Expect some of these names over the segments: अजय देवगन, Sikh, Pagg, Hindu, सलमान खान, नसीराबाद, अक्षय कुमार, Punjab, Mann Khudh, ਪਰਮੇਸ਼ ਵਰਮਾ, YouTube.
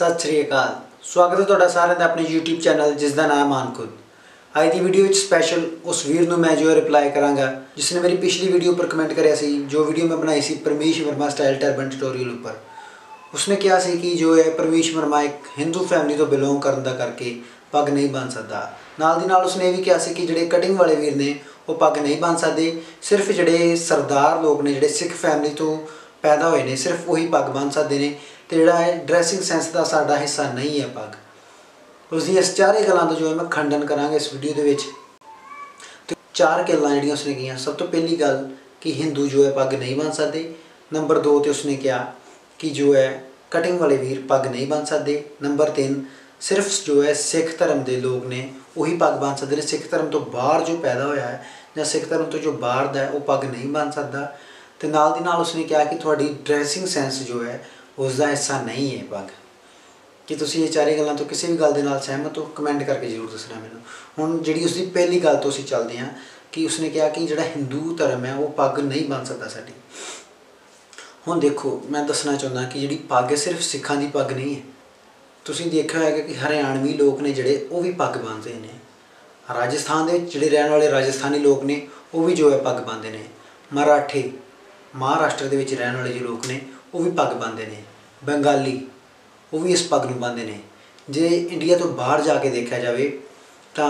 सत श्री अकाल। स्वागत है ਤੁਹਾਡਾ ਸਾਰਿਆਂ ਦਾ ਆਪਣੇ YouTube ਚੈਨਲ ਜਿਸ ਦਾ ਨਾਮ ਮਾਨ ਖੁਦ। ਅੱਜ ਦੀ ਵੀਡੀਓ ਵਿੱਚ ਸਪੈਸ਼ਲ ਉਸ ਵੀਰ ਨੂੰ ਮੈਂ ਜੋ ਰਿਪਲਾਈ ਕਰਾਂਗਾ ਜਿਸ ਨੇ ਮੇਰੀ ਪਿਛਲੀ ਵੀਡੀਓ ਪਰ ਕਮੈਂਟ ਕਰਿਆ ਸੀ ਜੋ ਵੀਡੀਓ ਮੈਂ ਬਣਾਈ ਸੀ ਪਰਮੇਸ਼ ਵਰਮਾ style turban tutorial ਉੱਪਰ। ਉਸਨੇ ਕਿਹਾ ਸੀ ਕਿ ਜੋ ਹੈ ਪਰਮੇਸ਼ ਵਰਮਾ ਇੱਕ ਹਿੰਦੂ ਫੈਮਿਲੀ ਤੋਂ ਬਿਲੋਂਗ ਕਰਨ ਦਾ ਕਰਕੇ ਪੱਗ ਨਹੀਂ ਬਣ ਸਕਦਾ। ਨਾਲ ਦੀ ਨਾਲ ਉਸਨੇ ਇਹ ਵੀ ਕਿਹਾ ਸੀ ਕਿ ਜਿਹੜੇ ਕਟਿੰਗ ਵਾਲੇ ਵੀਰ ਨੇ ਉਹ ਪੱਗ ਨਹੀਂ ਬਣ ਸਕਦੇ, ਸਿਰਫ ਜਿਹੜੇ ਸਰਦਾਰ ਲੋਕ ਨੇ ਜਿਹੜੇ ਸਿੱਖ ਫੈਮਿਲੀ ਤੋਂ ਪੈਦਾ ਹੋਏ ਨੇ ਸਿਰਫ ਉਹੀ ਪੱਗ ਬਣ ਸਕਦੇ ਨੇ तो जोड़ा है ड्रैसिंग सेंस का साढ़ा हिस्सा नहीं है पग। उसकी इस चारे गलों का जो है मैं खंडन करा इस वीडियो के चार गलों जो उसने कही। सब तो पहली गल कि हिंदू जो है पग नहीं बन सकते। नंबर दो तो उसने कहा कि जो है कटिंग वाले वीर पग नहीं बन सकते। नंबर तीन सिर्फ जो है सिख धर्म के लोग ने उही पग बन सकते हैं, सिख धर्म तो बाहर जो पैदा होया है या सिख धर्म तो जो बाहर है वह पग नहीं बन सकता। तो नाल दी नाल उसने कहा कि तुहाडी ड्रैसिंग सेंस जो है उसका हिस्सा नहीं है पग। कि तुसीं ये चारे गलों तो किसी भी गल दे नाल सहमत हो कमेंट करके जरूर दसना मैनूं। हुण जिहड़ी उसकी पहली गल तो असीं चलदे हां कि उसने कहा कि जिहड़ा हिंदू धर्म है वो पग नहीं बन सकता साडी। हुण देखो मैं दसना चाहुंदा कि जिहड़ी पग सिर्फ सिखां दी पग नहीं है। तुसीं देखिआ होएगा कि हरियाणवी लोग ने जिहड़े वो भी पग बनदे ने, राजस्थान दे जिहड़े रहण वाले राजस्थानी लोग ने वो भी जो है पग बनदे ने, मराठी महाराष्ट्र दे विच रहण वाले जो लोग ने वो भी पग बनते हैं, बंगाली वो भी इस पग में बनते हैं। जे इंडिया तो बाहर जाके देखा जाए तो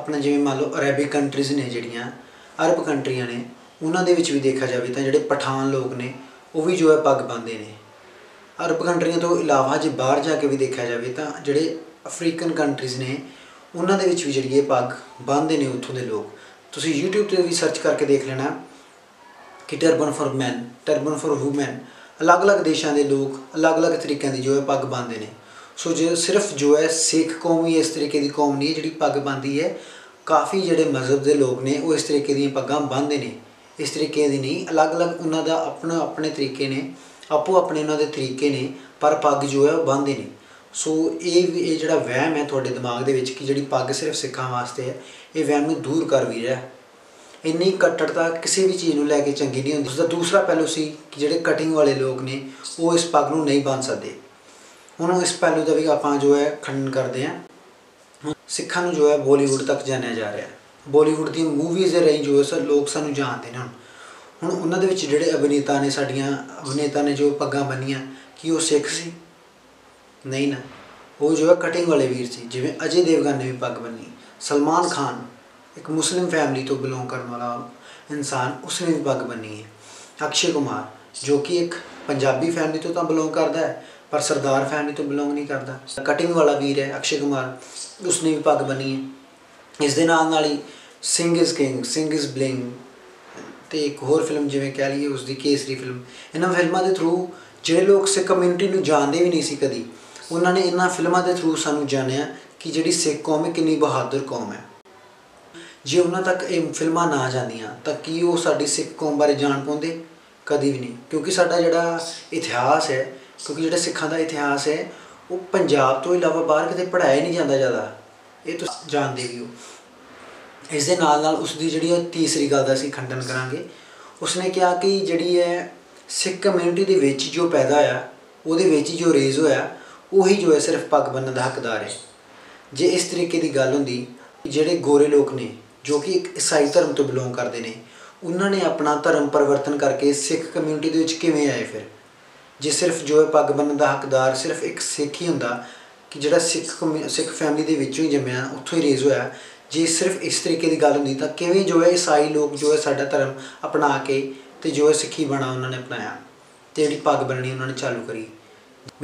अपना जिवें मान लो अरैबिक कंट्रीज़ ने जिहड़ियां अरब कंट्रियां ने उन्होंने भी देखा जाए तो जोड़े पठान लोग ने वो भी जो है पग बनते हैं। अरब कंट्रिया तो इलावा जो बाहर जाके भी देखा जाए तो जोड़े अफ्रीकन कंट्रीज़ ने उन्होंने भी जी पग बनते हैं उत्थों के लोग। तुसीं यूट्यूब पर भी सर्च करके देख लेना कि turban for man turban for woman अलग अलग देशों के लोग अलग अलग तरीक़े की जो है पग बनते हैं। सो जो सिर्फ जो है सिख कौम ही इस तरीके की कौम नहीं है जी पग बनती है, काफ़ी जोड़े मजहब के लोग ने वो इस तरीके दग्गां बनते हैं। इस तरीके की नहीं अलग अलग उन्होंने अपना अपने तरीके ने आपो अपने उन्होंने तरीके ने पर पग जो है वह बनते हैं। सो ये जोड़ा वहम है थोड़े दिमाग के जी पग सिर्फ सिखा वास्ते है, ये वहम में दूर कर भी रहा है। इन्नी कट्टरता किसी भी चीज़ में लैके चंकी नहीं होती। उसका दूसरा पहलू सी कि जोड़े कटिंग वाले लोग ने वो इस पग नूं नहीं बन सकते। हुण इस पहलू का भी आप जो है खंडन करते हैं। सिखां नूं जो है बॉलीवुड तक जानिया जा रहा है, बॉलीवुड दी मूवीज़ दे रही जो है सर लोग सानूं जानते हैं। हुण उन्हां दे विच जोड़े अभिनेता ने साडियां अभिनेता ने जो पग्गां बन्नियां कि वो सिख सी? नहीं ना, वो जो है कटिंग वाले वीर सी। जिवें अजय देवगन ने भी पग बन्नी, सलमान खान एक मुस्लिम फैमिली तो बिलोंग करने वाला इंसान उसने भी पग बनी है। अक्षय कुमार जो कि एक पंजाबी फैमिली तो बिलोंग करता है पर सरदार फैमिली तो बिलोंग नहीं करता, कटिंग वाला वीर है अक्षय कुमार, उसने भी पग बनी है। इस दे नाल ही Singh is king Singh is bling तो एक होर फिल्म जिवें कह लीए उसकी केसरी फिल्म, इन्हां फिल्मों के थ्रू जिहड़े लोग सिख कम्यूनिटी नूं जानते भी नहीं सी कदी उन्होंने इन्हां फिल्मों के थ्रू सानूं जानिया कि जिहड़ी सिख कौम है कितनी बहादुर कौम है। जे उन्हां तक ये फिल्मां ना जांदियां तां कि ओह साडी सिख कौम बारे जान पाउंदे? कदी भी नहीं। क्योंकि साडा जिहड़ा इतिहास है क्योंकि जिहड़ा सिखां दा इतिहास है वो पंजाब तो इलावा बाहर कितें पढ़ाया नहीं जाता ज़्यादा, ये तो जानते भी हो। इस दे नाल नाल उसकी जिहड़ी तीसरी गल दा असीं खंडन करांगे। उसने कहा कि जिहड़ी है सिख कम्यूनिटी दे विच जो पैदा होया उहदे विच जो रेज़ होया उही जो है सिर्फ पग बन्नण दा हकदार है। जे इस तरीके की गल हुंदी जिहड़े गोरे लोक ने जो कि एक ईसाई धर्म तो बिलोंग करते हैं उन्होंने अपना धर्म परिवर्तन करके सिख कम्यूनिटी के विच किवें आए फिर? जे सिर्फ जो है पग बन्नण दा हकदार सिर्फ एक सिख ही हुंदा कि जिहड़ा सिख फैमिली के विचों ही जम्मिया उत्थों ही रेज़ होया, जे सिर्फ इस तरीके की गल हुंदी तां किवें जो है ईसाई लोग जो है साडा धर्म अपना के तो जो है सिखी बना उन्होंने अपनाया तो जिहड़ी पग बन्नणी उन्होंने चालू करी।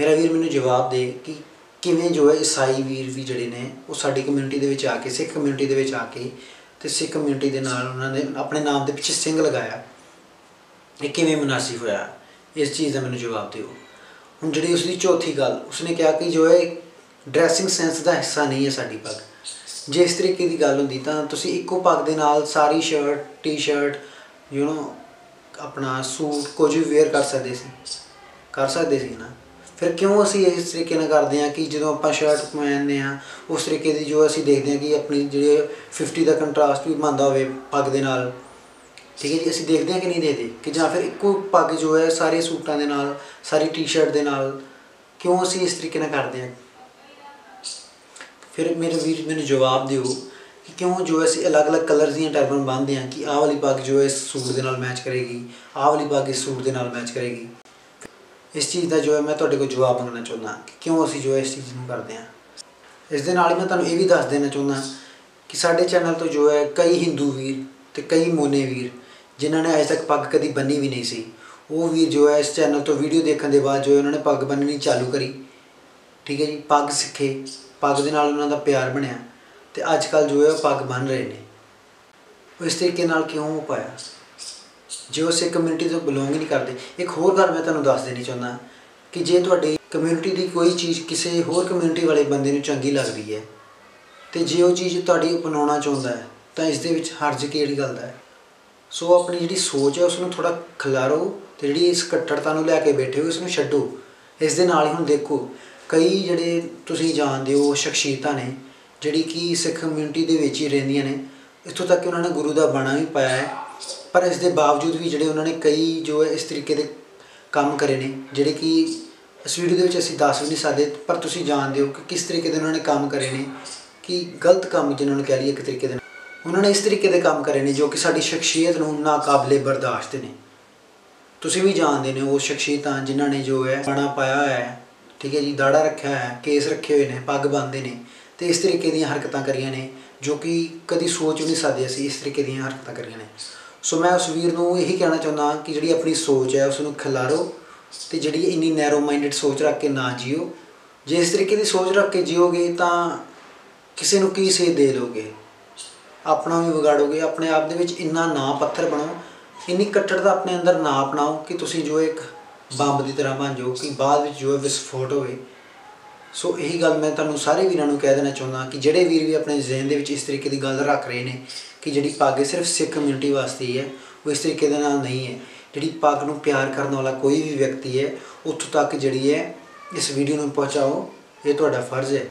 मेरा वीर मैनूं जवाब दे कि किवें जो है ईसाई वीर भी जिहड़े ने वो साडी कम्यूनिटी के विच आके सिख कम्यूनिटी के विच आके तो सिख कम्यूनिटी के नाल उन्होंने अपने नाम के पिछे सिंह लगाया, ये किवें मुनासिब होया? इस चीज़ का मैनूं जवाब दिओ। हुण जिहड़ी उसकी चौथी गल उसने कहा कि जो है ड्रैसिंग सेंस का हिस्सा नहीं है साडी पग। जे इस तरीके की गल हुंदी तां तुसीं इक्को पग दे नाल सारी shirt T shirt you know अपना सूट कुछ भी वेयर कर सकते सी ना। फिर क्यों असी इस तरीके ना करते हैं कि जो आप शर्ट पहनने हैं उस तरीके की जो असी देखते हैं कि अपनी जो 50 का कंट्रास्ट भी बनता हो पग के नाल, ठीक है जी, असी देखते हैं कि नहीं देखते कि जो फिर एक पग जो है सारे सूटों के नाल सारी टी शर्ट के नाल क्यों उसी इस तरीके ना करते हैं। फिर मेरे वीर मैंने जवाब दो कि क्यों जो है अलग अलग कलर दिन टर्बन बनते हैं कि आह वाली पग जो है इस सूट के मैच करेगी, आह वाली पग इस सूट के मैच करेगी। इस चीज़ का जो है मैं तुहाडे कोल जवाब मंगना चाहता कि क्यों असी जो है इस चीज़ को करते हैं। इस दे नाल मैं तुहानूं ये भी दस देना चाहता कि साडे चैनल तो जो है कई हिंदू वीर तो कई मोने वीर जिन्होंने अज तक पग कभी बनी भी नहीं सी, वो वीर जो है इस चैनल तो वीडियो देखने के बाद जो है उन्होंने पग बननी चालू करी, ठीक है जी, पग सीखे, पग के नाल उन्हां दा प्यार बनया तो अजकल जो है पग बन रहे हैं। इस तरीके नाल क्यों हो पाया जो सिख कम्यूनिटी तो बिलोंग ही नहीं करते। एक होर गल मैं तुहानूं दस देनी चाहता कि जे तुहाडे कम्यूनिटी की कोई चीज़ किसी होर कम्यूनिटी वाले बंदे नूं चंगी लगती है तो जे वो चीज़ तुहाडी अपनाना चाहता है तो इस दे विच हर्ज किहड़ी गल दा है। सो अपनी जिहड़ी सोच है उसनूं थोड़ा खिलारो तो जी इस कट्टरता नूं लैके बैठे हो इसनूं छड्डो। इस दे नाल ही हुण देखो कई जिहड़े तुसीं जानदे हो शख्सियतां ने जिहड़ी कि सिख कम्यूनिटी दे विच ही रहिंदियां ने, इत्थों तक कि उन्होंने गुरु का बाणा भी पाया है, पर इस दे बावजूद भी जिहड़े उन्होंने कई जो है इस तरीके के काम करे ने जिहड़े कि इस वीडियो दे विच असीं दस भी नहीं सकदे, पर तुसीं जानदे हो कि किस तरीके उन्होंने काम करे ने कि गलत काम जिन्होंने कह लिए एक तरीके दे उन्होंने इस तरीके के काम करे ने जो कि साडी शख्सियत नूं नाकाबले बर्दाश्त ने। तुसीं भी जानते हो वो शख्सियतां जिन्होंने जो है बाणा पाया है, ठीक है जी, दाड़ा रखा है, केस रखे हुए हैं, पग बनते हैं तो इस तरीके दी हरकतां करिया ने जो कि कभी सोच नहीं सकते असीं इस तरीके दी हरकतां करिया ने। सो मैं उस वीर नूं यही कहना चाहता कि जिहड़ी अपनी सोच है उसनूं खिलारो तो जिहड़ी इन्नी नैरो माइंडेड सोच रख के ना जियो। जे इस तरीके की सोच रख के जियोगे तो किसी नूं की सेध दे दोगे, अपना भी बिगाड़ोगे। अपने आप दे विच इन्ना ना पत्थर बनो, इन्नी कट्टरता अपने अंदर ना अपनाओ कि तुसीं जो एक बंब की तरह बन जाओ कि बाद विच जो है विस्फोट होवे। सो यही गल मैं तुहानूं सारे वीरां नूं कह देना चाहुंदा कि जिहड़े वीर भी अपने जहन दे विच इस तरीके की गल रख रहे हैं कि जिहड़ी पग सिर्फ सिख कम्यूनिटी वास्ते ही है, वो इस तरीके दे नाल नहीं है। जिहड़ी पग नूं प्यार करने वाला कोई भी व्यक्ति है उत्थों तक जिहड़ी है इस वीडियो नूं पहुँचाओ, ये तुहाडा फर्ज है।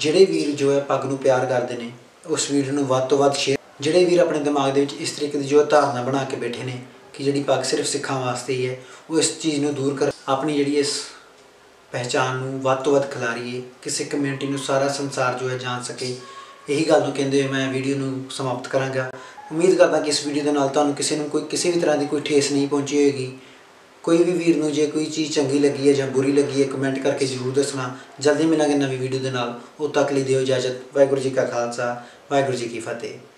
जिहड़े वीर जो है पग नूं प्यार करते हैं उस वीडियो नूं वध तों वध शेयर। जिहड़े वीर अपने दिमाग दे विच इस तरीके की जो धारणा बना के बैठे ने कि जिहड़ी पग सिर्फ सिखां वास्ते ही है, वो इस चीज़ नूं दूर कर अपनी जिहड़ी इस पहचान नूं वध तों वध खिलारीए किसी कम्यूनिटी नूं सारा संसार जो है जान सके। यही गल नूं कहंदे होए मैं वीडियो नूं समाप्त करांगा। उम्मीद करदा कि इस वीडियो दे नाल तुहानूं किसी नूं कोई किसी भी तरह की कोई ठेस नहीं पहुँची होएगी। कोई भी वीर नूं जे कोई चीज़ चंगी लगी है जां बुरी लगी है कमेंट करके जरूर दसना। जल्दी मिलांगे नवीं वीडियो दे नाल, उद तक लई दिओ इजाजत। वाहिगुरू जी का खालसा, वाहिगुरू जी की फतेह।